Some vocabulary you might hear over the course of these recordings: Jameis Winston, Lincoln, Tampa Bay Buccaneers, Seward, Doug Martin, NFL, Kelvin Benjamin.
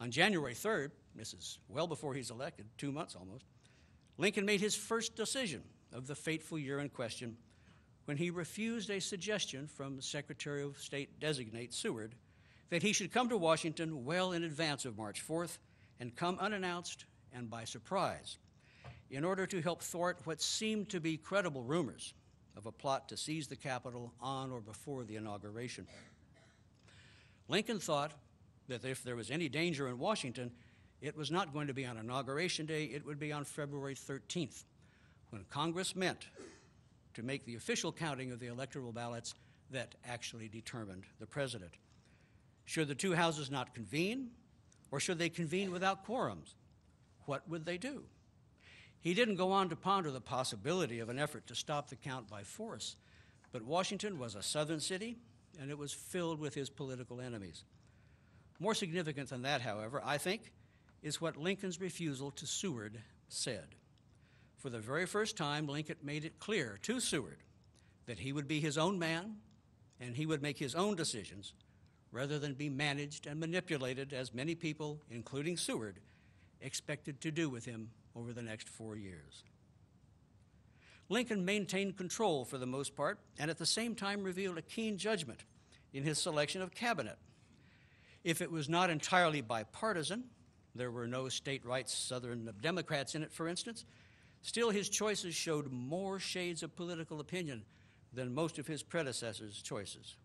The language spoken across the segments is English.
On January 3rd, this is well before he's elected, 2 months almost, Lincoln made his first decision of the fateful year in question when he refused a suggestion from Secretary of State-designate Seward that he should come to Washington well in advance of March 4th and come unannounced and by surprise in order to help thwart what seemed to be credible rumors of a plot to seize the Capitol on or before the inauguration. Lincoln thought that if there was any danger in Washington, it was not going to be on Inauguration Day, it would be on February 13th, when Congress met to make the official counting of the electoral ballots that actually determined the president. Should the two houses not convene, or should they convene without quorums? What would they do? He didn't go on to ponder the possibility of an effort to stop the count by force, but Washington was a southern city, and it was filled with his political enemies. More significant than that, however, I think, is what Lincoln's refusal to Seward said. For the very first time, Lincoln made it clear to Seward that he would be his own man and he would make his own decisions rather than be managed and manipulated as many people, including Seward, expected to do with him over the next 4 years. Lincoln maintained control for the most part and at the same time revealed a keen judgment in his selection of cabinet. If it was not entirely bipartisan, there were no state-right Southern Democrats in it, for instance, still his choices showed more shades of political opinion than most of his predecessors' choices.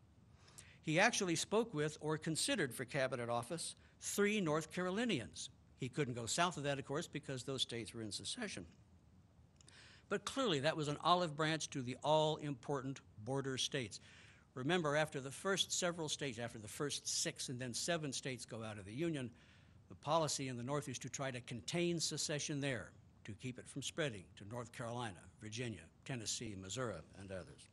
He actually spoke with or considered for cabinet office 3 North Carolinians. He couldn't go south of that, of course, because those states were in secession. But clearly that was an olive branch to the all-important border states. Remember, after the first several states, after the first 6 and then 7 states go out of the Union, the policy in the North is to try to contain secession there, to keep it from spreading to North Carolina, Virginia, Tennessee, Missouri, and others.